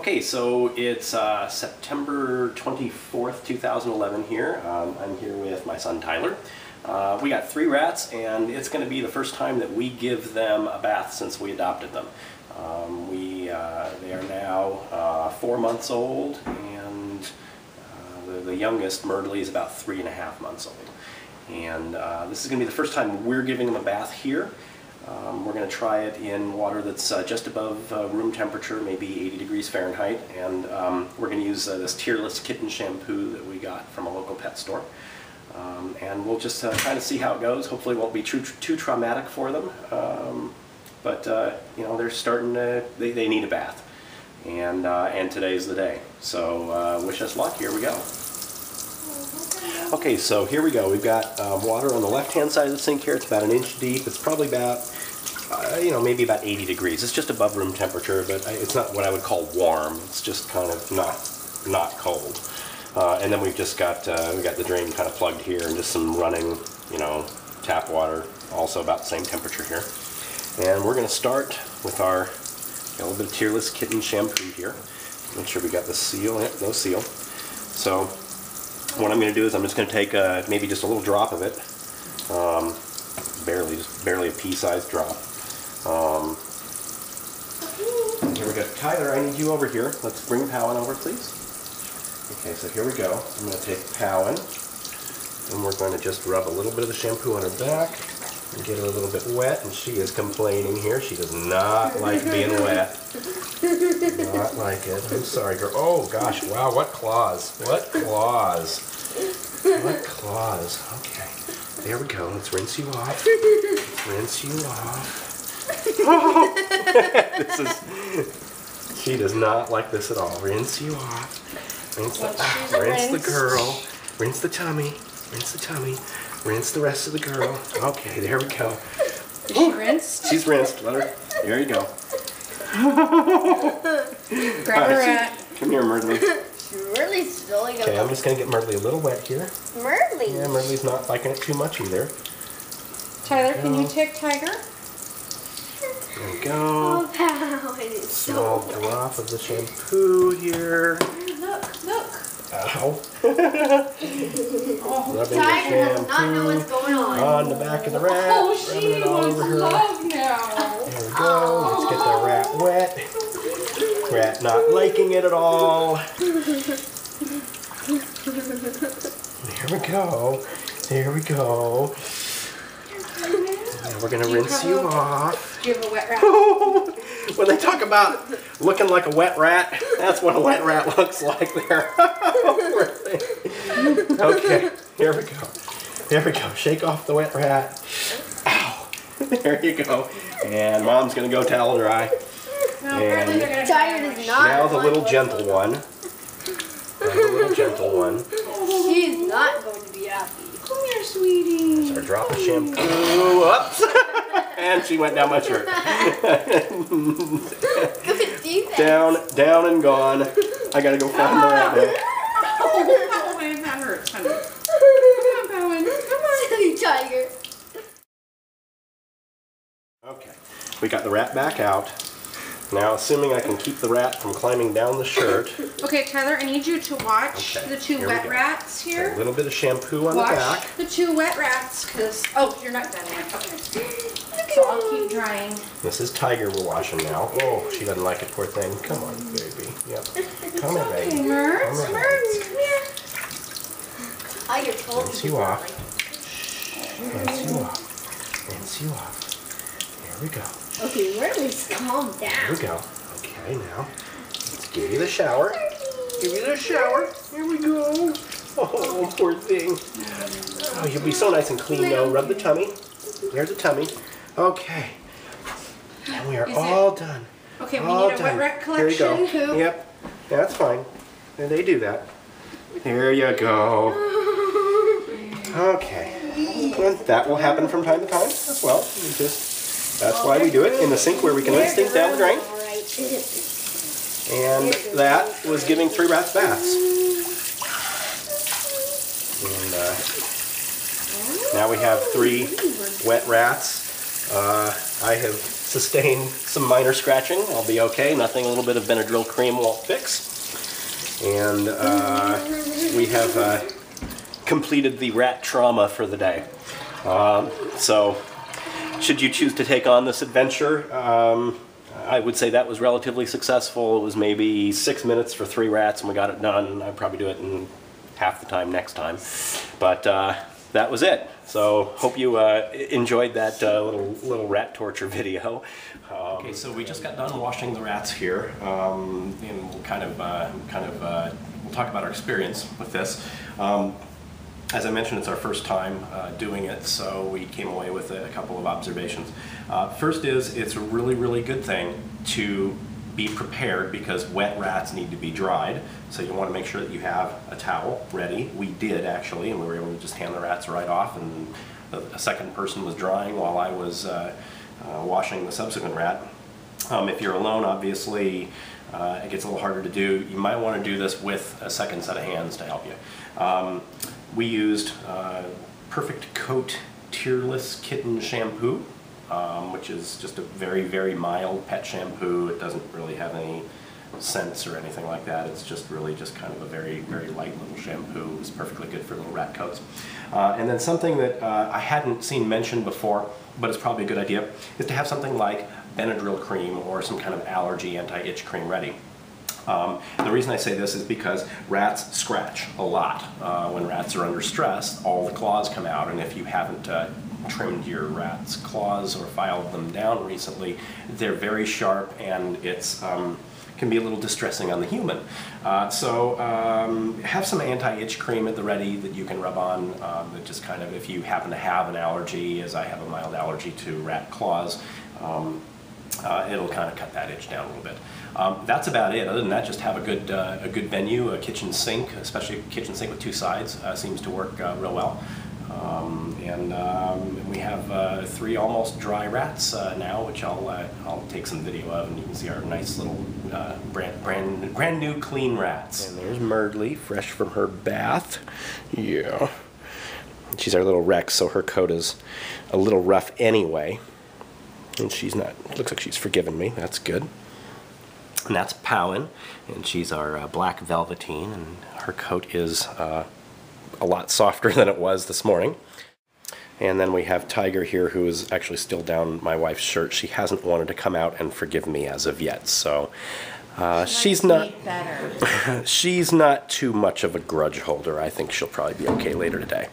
Okay, so it's September 24th, 2011 here. I'm here with my son Tyler. We got 3 rats, and it's going to be the first time that we give them a bath since we adopted them. They are now 4 months old, and the youngest, Murdley, is about 3.5 months old. And this is going to be the first time we're giving them a bath here. We're going to try it in water that's just above room temperature, maybe 80 degrees Fahrenheit, and we're going to use this Tearless Kitten Shampoo that we got from a local pet store. And we'll just kind of see how it goes. Hopefully it won't be too traumatic for them, but you know, they're starting to, they need a bath, and today's the day. So wish us luck. Here we go. Okay, so here we go. We've got water on the left-hand side of the sink here. It's about 1 inch deep. It's probably about, you know, maybe about 80 degrees. It's just above room temperature, but it's not what I would call warm. It's just kind of not cold. And then we've just got the drain kind of plugged here, and just some running, you know, tap water. Also about the same temperature here. And we're going to start with our little bit of Tearless Kitten Shampoo here. Make sure we got the seal. Yep, no seal. So what I'm going to do is I'm just going to take maybe just a little drop of it, barely a pea-sized drop. Here we go. Tyler, I need you over here. Let's bring Pawin over, please. Okay, so here we go. I'm going to take Pawin, and we're going to just rub a little bit of the shampoo on her back and get her a little bit wet. And she is complaining here. She does not like being wet. Not like it. I'm sorry, girl. Oh gosh! Wow! What claws! What claws! What claws! Okay. There we go. Let's rinse you off. Rinse you off. Oh. This is. She does not like this at all. Rinse you off. Rinse the. Rinse the girl. Rinse the tummy. Rinse the tummy. Rinse the rest of the girl. Okay. There we go. Is she rinsed? She's rinsed. Let her. There you go. Grab a rat. Come here, Murdley. Murdley's still like okay, I'm just going to get Murdley a little wet here. Murdley? Yeah, Murdley's not liking it too much either. Tyler, can you take Tiger? There we go. Oh, wow. It is so wet. Small drop of the shampoo here. Look, look. Ow. Oh, Tiger does not know what's going on. On the back of the rat. Oh, she wants love now. There we go. Oh. Let's get the rat wet. Rat not liking it at all. There we go. There we go. Now we're going to rinse you off. Do you have a wet rat? When they talk about looking like a wet rat, that's what a wet rat looks like there. Okay, here we go. There we go. Shake off the wet rat. Ow. There you go. And Mom's going to go towel dry. And now the little gentle one. The little gentle one. She's not going to be happy. Come here, sweetie. There's our drop of shampoo. Oops. And she went down my shirt. Down and gone. I gotta go find the rabbit. Oh, Pawin, that hurts, honey. Come on, Pawin. Come on, Tiger. Okay, we got the rat back out. Now, assuming I can keep the rat from climbing down the shirt. Okay, Tyler, I need you to watch the 2 wet rats here. A little bit of shampoo on the back. Watch the 2 wet rats, because, oh, you're not done yet. Okay. So I'll keep drying. This is Tiger we're washing now. Oh, she doesn't like it, poor thing. Come on, baby. Yep. Come on, baby. Come here. Tiger told me. Rinse you off. Rinse you off. Rinse you off. There we go. Okay, Murdley's calm down. There we go. Okay, now let's give you the shower. Give you the shower. Here we go. Oh, poor thing. Oh, you'll be so nice and clean though. Rub the tummy. There's the tummy. Okay, and we are all done. Okay, we need a wet rat collection. There you go. Yep, that's fine. And they do that. There you go. Okay, well, that will happen from time to time as well. You just, that's why we do it in the sink where we can unstink down the drain. And that was giving 3 rats baths. And now we have 3 wet rats. I have sustained some minor scratching. I'll be okay. Nothing a little bit of Benadryl cream won't fix. And we have completed the rat trauma for the day. So should you choose to take on this adventure, I would say that was relatively successful. It was maybe 6 minutes for 3 rats and we got it done. I'd probably do it in half the time next time. But that was it. So hope you enjoyed that little rat torture video. Okay, so we just got done washing the rats here, and we'll we'll talk about our experience with this. As I mentioned, it's our first time doing it, so we came away with a couple of observations. First is, it's a really, really good thing to be prepared because wet rats need to be dried, so you want to make sure that you have a towel ready. We did, actually, and we were able to just hand the rats right off, and a second person was drying while I was washing the subsequent rat. If you're alone, obviously, it gets a little harder to do. You might want to do this with a second set of hands to help you. We used Perfect Coat Tearless Kitten Shampoo, which is just a very, very mild pet shampoo. It doesn't really have any scents or anything like that. It's just really just kind of a very, very light little shampoo. It's perfectly good for little rat coats. And then something that I hadn't seen mentioned before, but it's probably a good idea, is to have something like Benadryl cream or some kind of allergy anti-itch cream ready. The reason I say this is because rats scratch a lot. When rats are under stress, all the claws come out, and if you haven't trimmed your rat's claws or filed them down recently, they're very sharp, and it's can be a little distressing on the human. So have some anti-itch cream at the ready that you can rub on that just kind of, if you happen to have an allergy, as I have a mild allergy to rat claws, it'll kind of cut that itch down a little bit. That's about it. Other than that, just have a good venue, a kitchen sink, especially a kitchen sink with 2 sides, seems to work real well. And we have 3 almost dry rats now, which I'll take some video of, and you can see our nice little brand new clean rats. And there's Murdley, fresh from her bath. Yeah, she's our little Rex, so her coat is a little rough anyway. And she's not, looks like she's forgiven me, that's good. And that's Pawin, and she's our black velveteen, and her coat is a lot softer than it was this morning. And then we have Tiger here, who is actually still down my wife's shirt. She hasn't wanted to come out and forgive me as of yet, so she's not too much of a grudge holder. I think she'll probably be okay later today.